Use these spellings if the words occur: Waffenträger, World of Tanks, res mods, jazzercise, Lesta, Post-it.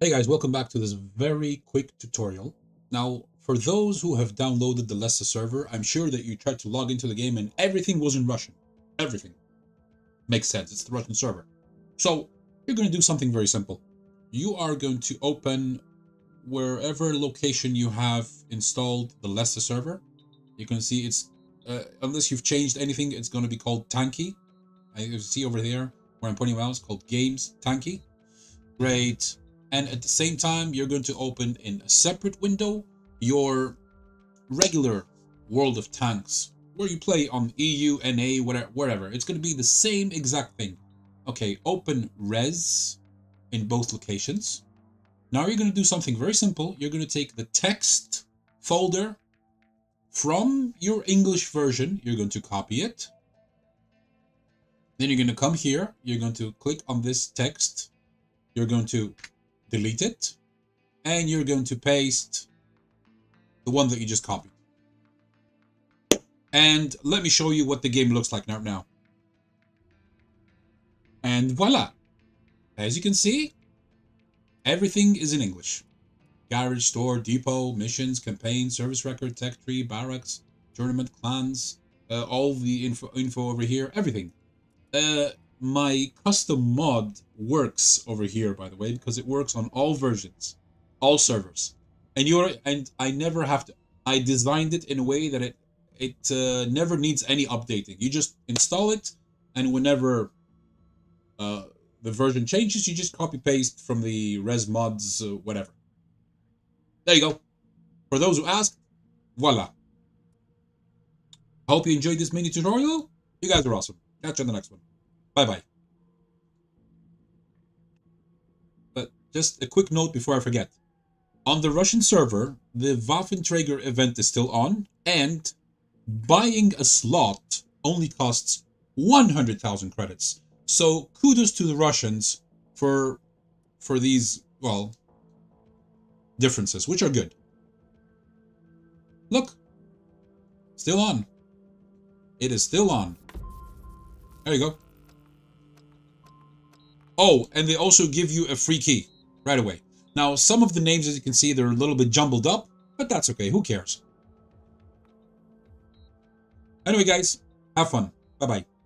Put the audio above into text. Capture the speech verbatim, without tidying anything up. Hey guys, welcome back to this very quick tutorial. Now, for those who have downloaded the Lesta server, I'm sure that you tried to log into the game and everything was in Russian. Everything. Makes sense, it's the Russian server. So, you're going to do something very simple. You are going to open wherever location you have installed the Lesta server. You can see it's, uh, unless you've changed anything, it's going to be called Tanky. You see over there, where I'm pointing out, it's called Games, Tanky. Great. And at the same time, you're going to open in a separate window your regular World of Tanks, where you play on E U, N A, whatever, wherever. It's going to be the same exact thing. Okay, open res in both locations. Now you're going to do something very simple. You're going to take the text folder from your English version. You're going to copy it. Then you're going to come here. You're going to click on this text. You're going to delete it, and you're going to paste the one that you just copied. And let me show you what the game looks like now. And voila! As you can see, everything is in English. Garage, store, depot, missions, campaign, service record, tech tree, barracks, tournament, clans, uh, all the info, info over here, everything. Uh, My custom mod works over here, by the way, because it works on all versions, all servers, and you're and I never have to. I designed it in a way that it it uh, never needs any updating. You just install it, and whenever uh, the version changes, you just copy paste from the res mods, uh, whatever. There you go. For those who ask, voila. Hope you enjoyed this mini tutorial. You guys are awesome. Catch you on the next one. Bye-bye. But just a quick note before I forget. On the Russian server, the Waffenträger event is still on, and buying a slot only costs one hundred thousand credits. So kudos to the Russians for, for these, well, differences, which are good. Look, still on. It is still on. There you go. Oh, and they also give you a free key right away. Now, some of the names, as you can see, they're a little bit jumbled up, but that's okay. Who cares? Anyway, guys, have fun. Bye-bye.